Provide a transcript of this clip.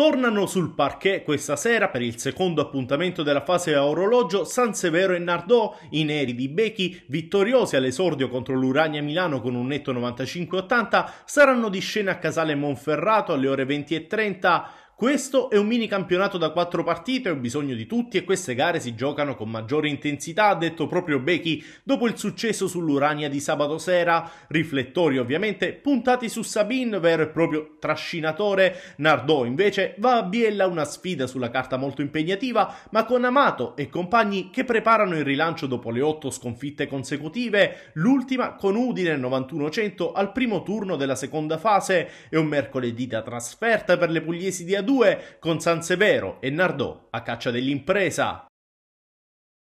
Tornano sul parquet questa sera per il secondo appuntamento della fase a orologio San Severo e Nardò, i neri di Becchi, vittoriosi all'esordio contro l'Uragna Milano con un netto 95-80, saranno di scena a Casale Monferrato alle ore 20:30. Questo è un mini campionato da 4 partite, ho bisogno di tutti e queste gare si giocano con maggiore intensità, ha detto proprio Becchi dopo il successo sull'Uragna di sabato sera. Riflettori ovviamente puntati su Sabin, vero e proprio trascinatore. Nardò invece va a Biella, una sfida sulla carta molto impegnativa, ma con Amato e compagni che preparano il rilancio dopo le 8 sconfitte consecutive, l'ultima con Udine 91-100 al primo turno della seconda fase. È un mercoledì da trasferta per le pugliesi di Adu, con San Severo e Nardò a caccia dell'impresa.